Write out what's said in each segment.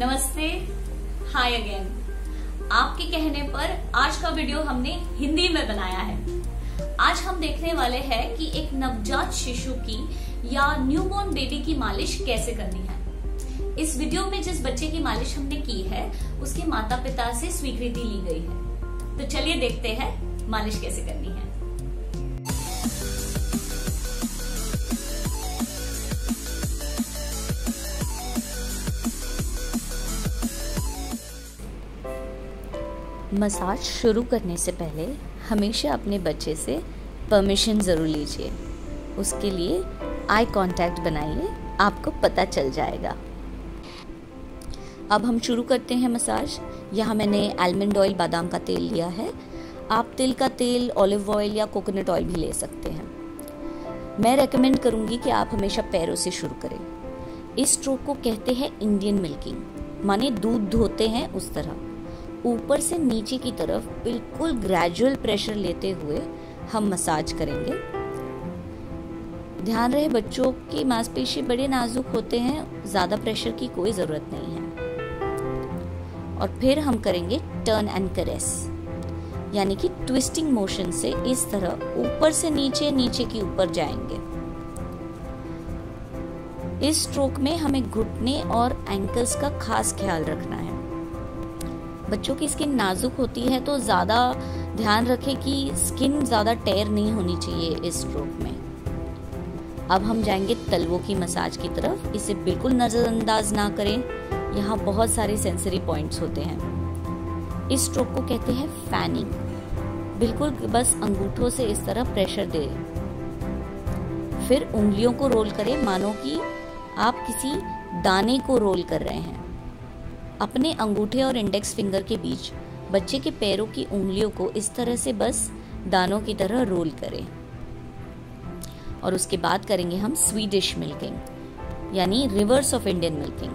नमस्ते, हाय अगेन। आपके कहने पर आज का वीडियो हमने हिंदी में बनाया है। आज हम देखने वाले हैं कि एक नवजात शिशु की या न्यूबॉर्न बेबी की मालिश कैसे करनी है। इस वीडियो में जिस बच्चे की मालिश हमने की है उसके माता पिता से स्वीकृति ली गई है। तो चलिए देखते हैं मालिश कैसे करनी है। मसाज शुरू करने से पहले हमेशा अपने बच्चे से परमिशन ज़रूर लीजिए। उसके लिए आई कांटेक्ट बनाइए, आपको पता चल जाएगा। अब हम शुरू करते हैं मसाज। यहाँ मैंने आलमंड ऑयल, बादाम का तेल लिया है। आप तिल का तेल, ऑलिव ऑयल या कोकोनट ऑयल भी ले सकते हैं। मैं रेकमेंड करूँगी कि आप हमेशा पैरों से शुरू करें। इस स्ट्रोक को कहते हैं इंडियन मिल्किंग, माने दूध धोते हैं उस तरह। ऊपर से नीचे की तरफ बिल्कुल ग्रेजुअल प्रेशर लेते हुए हम मसाज करेंगे। ध्यान रहे, बच्चों की मांसपेशी बड़े नाजुक होते हैं, ज़्यादा प्रेशर की कोई ज़रूरत नहीं है। और फिर हम करेंगे टर्न एंड करेस, यानी कि ट्विस्टिंग मोशन से इस तरह ऊपर से नीचे, नीचे की ऊपर जाएंगे। इस स्ट्रोक में हमें घुटने और एंकल्स का खास ख्याल रखना है। बच्चों की स्किन नाजुक होती है तो ज़्यादा ध्यान रखें कि स्किन ज़्यादा टेयर नहीं होनी चाहिए इस स्ट्रोक में। अब हम जाएंगे तलवों की मसाज की तरफ। इसे बिल्कुल नज़रअंदाज ना करें, यहाँ बहुत सारे सेंसरी पॉइंट्स होते हैं। इस स्ट्रोक को कहते हैं फैनिंग। बिल्कुल बस अंगूठों से इस तरह प्रेशर दें, फिर उंगलियों को रोल करें, मानो कि आप किसी दाने को रोल कर रहे हैं। अपने अंगूठे और इंडेक्स फिंगर के बीच बच्चे के पैरों की उंगलियों को इस तरह से बस दानों की तरह रोल करें। और उसके बाद करेंगे हम स्वीडिश मिल्किंग, यानी reverse of Indian milking.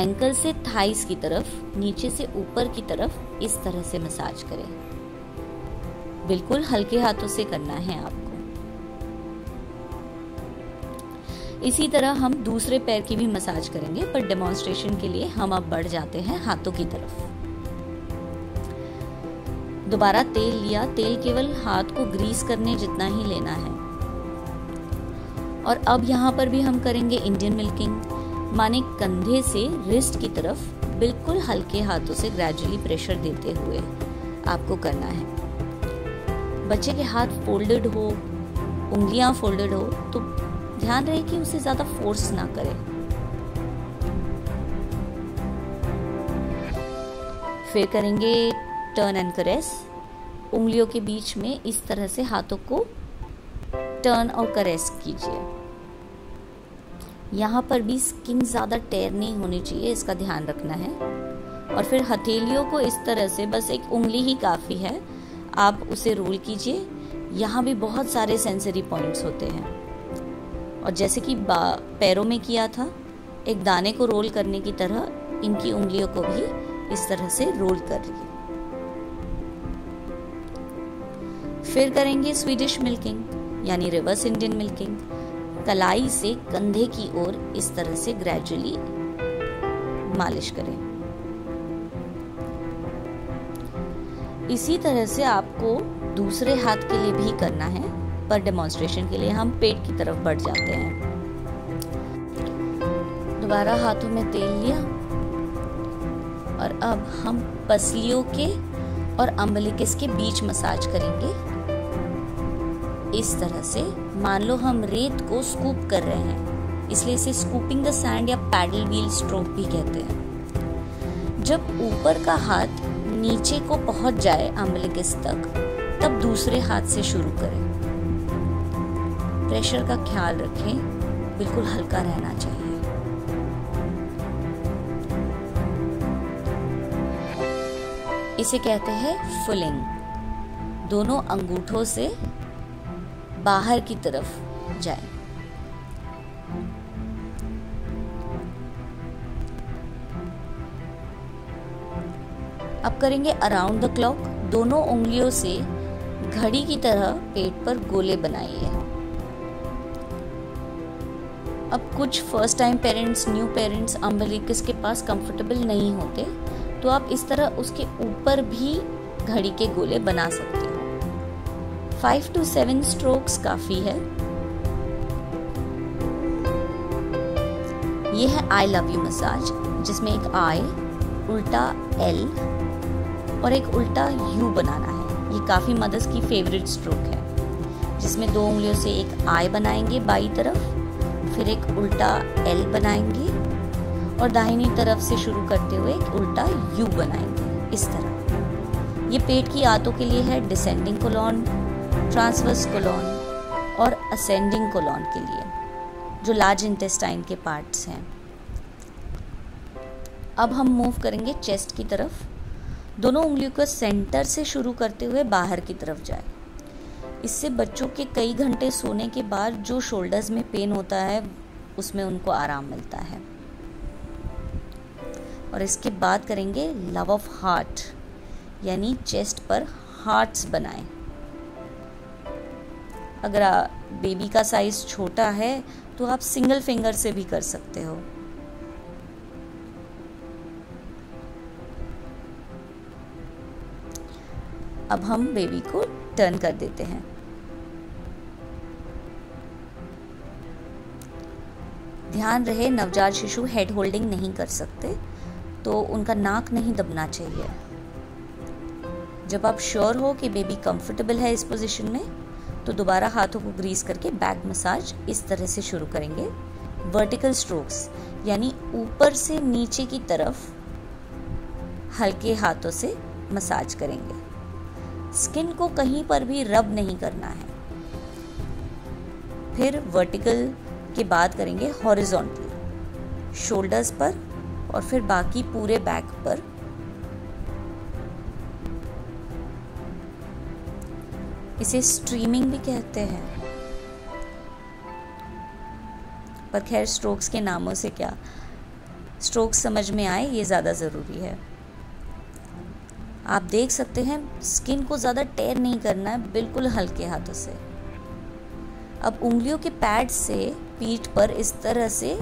Ankle से थाइस की तरफ, नीचे से ऊपर की तरफ इस तरह से मसाज करें। बिल्कुल हल्के हाथों से करना है आपको। इसी तरह हम दूसरे पैर की भी मसाज करेंगे, पर डेमोन्स्ट्रेशन के लिए हम अब बढ़ जाते हैं हाथों की तरफ। दोबारा तेल लिया। तेल केवल हाथ को ग्रीस करने जितना ही लेना है। और अब यहाँ पर भी हम करेंगे इंडियन मिल्किंग, माने कंधे से रिस्ट की तरफ बिल्कुल हल्के हाथों से ग्रेजुअली प्रेशर देते हुए आपको करना है। बच्चे के हाथ फोल्डेड हो, उंगलियाँ फोल्डेड हो तो ध्यान रहे कि उसे ज्यादा फोर्स ना करें। फिर करेंगे टर्न एंड करेस। उंगलियों के बीच में इस तरह से हाथों को टर्न और करेस कीजिए। यहाँ पर भी स्किन ज्यादा टेयर नहीं होनी चाहिए, इसका ध्यान रखना है। और फिर हथेलियों को इस तरह से, बस एक उंगली ही काफी है, आप उसे रोल कीजिए। यहाँ भी बहुत सारे सेंसरी पॉइंट्स होते हैं। और जैसे कि पैरों में किया था, एक दाने को रोल करने की तरह इनकी उंगलियों को भी इस तरह से रोल कर लिए। फिर करेंगे स्वीडिश मिल्किंग, यानी रिवर्स इंडियन मिल्किंग। कलाई से कंधे की ओर इस तरह से ग्रेजुअली मालिश करें। इसी तरह से आपको दूसरे हाथ के लिए भी करना है, पर डेमोन्स्ट्रेशन के लिए हम पेट की तरफ बढ़ जाते हैं। दोबारा हाथों में तेल लिया। और अब हम पसलियों के और अम्बिलिकस के बीच मसाज करेंगे इस तरह से, मान लो हम रेत को स्कूप कर रहे हैं, इसलिए इसे स्कूपिंग द सैंड या पैडल व्हील स्ट्रोक भी कहते हैं। जब ऊपर का हाथ नीचे को पहुंच जाए अम्बिलिकस तक, तब दूसरे हाथ से शुरू करें। प्रेशर का ख्याल रखें, बिल्कुल हल्का रहना चाहिए। इसे कहते हैं फुलिंग। दोनों अंगूठों से बाहर की तरफ जाएं। अब करेंगे अराउंड द क्लॉक। दोनों उंगलियों से घड़ी की तरह पेट पर गोले बनाइए। अब कुछ first time parents, new parents umbilicus के पास कंफर्टेबल नहीं होते, तो आप इस तरह उसके ऊपर भी घड़ी के गोले बना सकते हो। 5 to 7 स्ट्रोक्स काफ़ी है। ये है आई लव यू मसाज, जिसमें एक आई, उल्टा एल और एक उल्टा यू बनाना है। ये काफ़ी मदर्स की फेवरेट स्ट्रोक है, जिसमें 2 उंगलियों से एक आई बनाएंगे बाई तरफ, फिर एक उल्टा एल बनाएंगे और दाहिनी तरफ से शुरू करते हुए एक उल्टा यू बनाएंगे, इस तरह। ये पेट की आंतों के लिए है, डिसेंडिंग कोलोन, ट्रांसवर्स कोलोन और असेंडिंग कोलोन के लिए, जो लार्ज इंटेस्टाइन के पार्ट्स हैं। अब हम मूव करेंगे चेस्ट की तरफ। दोनों उंगलियों को सेंटर से शुरू करते हुए बाहर की तरफ जाए। इससे बच्चों के कई घंटे सोने के बाद जो शोल्डर्स में पेन होता है, उसमें उनको आराम मिलता है। और इसके बाद करेंगे लव ऑफ हार्ट, यानी चेस्ट पर हार्ट्स बनाएं। अगर बेबी का साइज छोटा है तो आप सिंगल फिंगर से भी कर सकते हो। अब हम बेबी को टर्न कर देते हैं। ध्यान रहे, नवजात शिशु हेड होल्डिंग नहीं कर सकते, तो उनका नाक नहीं दबना चाहिए। जब आप श्योर हो कि बेबी कंफर्टेबल है इस पोजीशन में, तो दोबारा हाथों को ग्रीस करके बैक मसाज इस तरह से शुरू करेंगे। वर्टिकल स्ट्रोक्स, यानी ऊपर से नीचे की तरफ हल्के हाथों से मसाज करेंगे। स्किन को कहीं पर भी रब नहीं करना है। फिर वर्टिकल के बाद करेंगे हॉरिजॉन्टल, शोल्डर्स पर और फिर बाकी पूरे बैक पर। इसे स्ट्रीमिंग भी कहते हैं, पर खैर स्ट्रोक्स के नामों से क्या, स्ट्रोक्स समझ में आए ये ज़्यादा ज़रूरी है। आप देख सकते हैं स्किन को ज़्यादा टेयर नहीं करना है, बिल्कुल हल्के हाथों से। अब उंगलियों के पैड से पीठ पर इस तरह से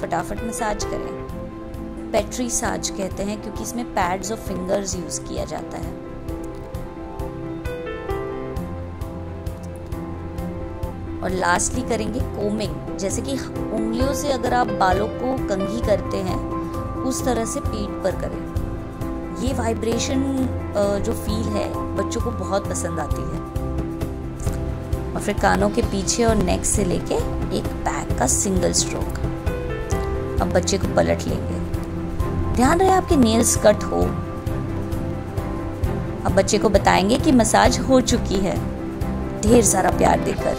फटाफट मसाज करें। पेट्री साज कहते हैं क्योंकि इसमें पैड्स और फिंगर्स यूज किया जाता है। और लास्टली करेंगे कोमिंग, जैसे कि उंगलियों से अगर आप बालों को कंघी करते हैं, उस तरह से पीठ पर करें। ये वाइब्रेशन जो फील है, बच्चों को बहुत पसंद आती है। और फिर कानों के पीछे और नेक से लेके एक बैक का सिंगल स्ट्रोक। अब बच्चे को पलट लेंगे। ध्यान रहे आपके नेल्स कट हो। अब बच्चे को बताएंगे कि मसाज हो चुकी है, ढेर सारा प्यार देकर।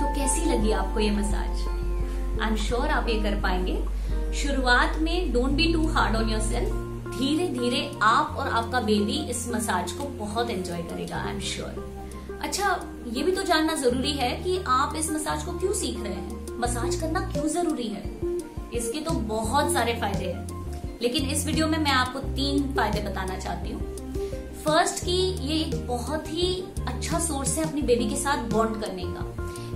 तो कैसी लगी आपको ये मसाज? आई एम श्योर आप ये कर पाएंगे। शुरुआत में don't be too hard on yourself. धीरे धीरे आप और आपका बेबी इस मसाज को बहुत एंजॉय करेगा, आई एम श्योर। अच्छा, ये भी तो जानना जरूरी है कि आप इस मसाज को क्यों सीख रहे हैं, मसाज करना क्यों जरूरी है। इसके तो बहुत सारे फायदे हैं, लेकिन इस वीडियो में मैं आपको 3 फायदे बताना चाहती हूँ। फर्स्ट की ये एक बहुत ही अच्छा सोर्स है अपनी बेबी के साथ बॉन्ड करने का।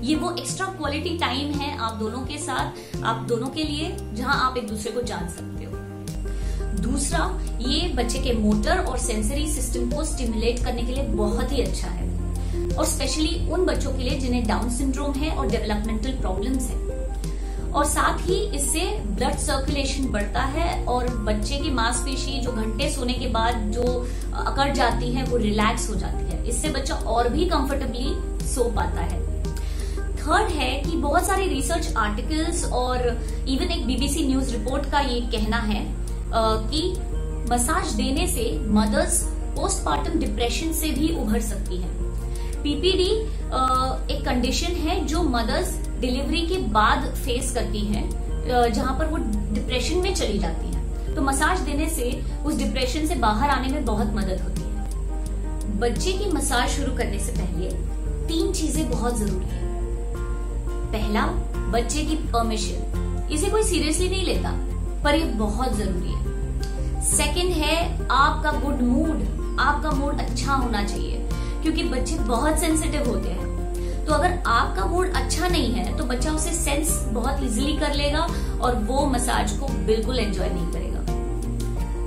ये वो एक्स्ट्रा क्वालिटी टाइम है आप दोनों के साथ, आप दोनों के लिए, जहाँ आप एक दूसरे को जान सकते हो। दूसरा, ये बच्चे के मोटर और सेंसरी सिस्टम को स्टिमुलेट करने के लिए बहुत ही अच्छा है, और स्पेशली उन बच्चों के लिए जिन्हें डाउन सिंड्रोम है और डेवलपमेंटल प्रॉब्लम्स है। और साथ ही इससे ब्लड सर्कुलेशन बढ़ता है और बच्चे की मांसपेशी जो घंटे सोने के बाद जो अकड़ जाती है, वो रिलैक्स हो जाती है। इससे बच्चा और भी कंफर्टेबली सो पाता है। थर्ड है कि बहुत सारे रिसर्च आर्टिकल्स और इवन एक बीबीसी न्यूज रिपोर्ट का ये कहना है कि मसाज देने से मदर्स पोस्टपार्टम डिप्रेशन से भी उभर सकती है। पीपीडी एक कंडीशन है जो मदर्स डिलीवरी के बाद फेस करती हैं, जहां पर वो डिप्रेशन में चली जाती हैं। तो मसाज देने से उस डिप्रेशन से बाहर आने में बहुत मदद होती है। बच्चे की मसाज शुरू करने से पहले 3 चीजें बहुत जरूरी हैं। पहला, बच्चे की परमिशन। इसे कोई सीरियसली नहीं लेता, पर ये बहुत जरूरी है। सेकंड है आपका गुड मूड। आपका मूड अच्छा होना चाहिए, क्योंकि बच्चे बहुत सेंसिटिव होते हैं। तो अगर आपका मूड अच्छा नहीं है तो बच्चा उसे सेंस बहुत इजीली कर लेगा और वो मसाज को बिल्कुल एंजॉय नहीं करेगा।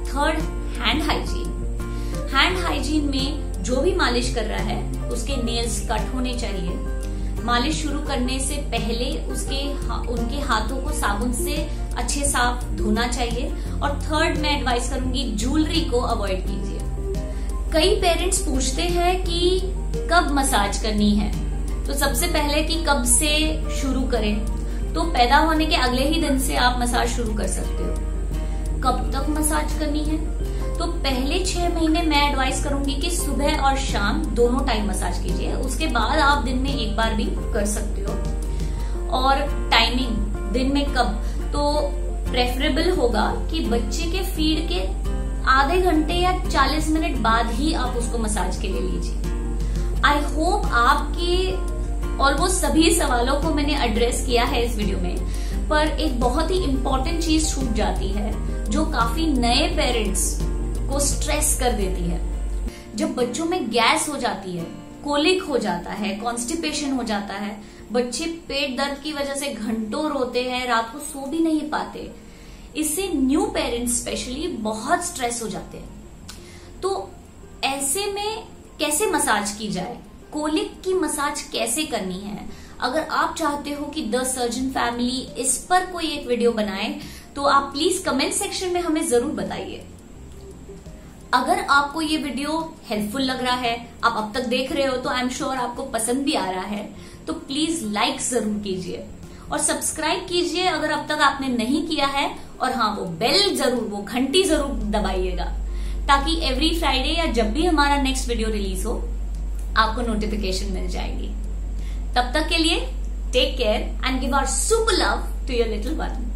Third, hand hygiene. Hand hygiene में जो भी मालिश कर रहा है उसके नेल्स कट होने चाहिए। मालिश शुरू करने से पहले उनके हाथों को साबुन से अच्छे साफ धोना चाहिए। और थर्ड, मैं एडवाइस करूंगी ज्वेलरी को अवॉइड कीजिए। कई पेरेंट्स पूछते हैं कि कब मसाज करनी है, तो सबसे पहले कि कब से शुरू करें, तो पैदा होने के अगले ही दिन से आप मसाज शुरू कर सकते हो। कब तक मसाज करनी है, तो पहले 6 महीने मैं एडवाइस करूंगी कि सुबह और शाम दोनों टाइम मसाज कीजिए। उसके बाद आप दिन में एक बार भी कर सकते हो। और टाइमिंग दिन में कब, तो प्रेफरेबल होगा कि बच्चे के फीड के आधे घंटे या 40 मिनट बाद ही आप उसको मसाज के लिए लीजिए। आई होप आपके ऑलमोस्ट सभी सवालों को मैंने एड्रेस किया है इस वीडियो में, पर एक बहुत ही इम्पोर्टेंट चीज छूट जाती है जो काफी नए पेरेंट्स को स्ट्रेस कर देती है। जब बच्चों में गैस हो जाती है, कोलिक हो जाता है, कॉन्स्टिपेशन हो जाता है, बच्चे पेट दर्द की वजह से घंटों रोते हैं, रात को सो भी नहीं पाते, इससे न्यू पेरेंट्स स्पेशली बहुत स्ट्रेस हो जाते हैं। तो ऐसे में कैसे मसाज की जाए, कोलिक की मसाज कैसे करनी है, अगर आप चाहते हो कि द सर्जन फैमिली इस पर कोई एक वीडियो बनाए तो आप प्लीज कमेंट सेक्शन में हमें जरूर बताइए। अगर आपको ये वीडियो हेल्पफुल लग रहा है, आप अब तक देख रहे हो, तो आई एम श्योर आपको पसंद भी आ रहा है, तो प्लीज लाइक जरूर कीजिए और सब्सक्राइब कीजिए अगर अब तक आपने नहीं किया है। और हाँ, वो बेल जरूर, वो घंटी जरूर दबाइएगा ताकि एवरी फ्राइडे या जब भी हमारा नेक्स्ट वीडियो रिलीज हो आपको नोटिफिकेशन मिल जाएगी। तब तक के लिए take care and give our super love to your little one.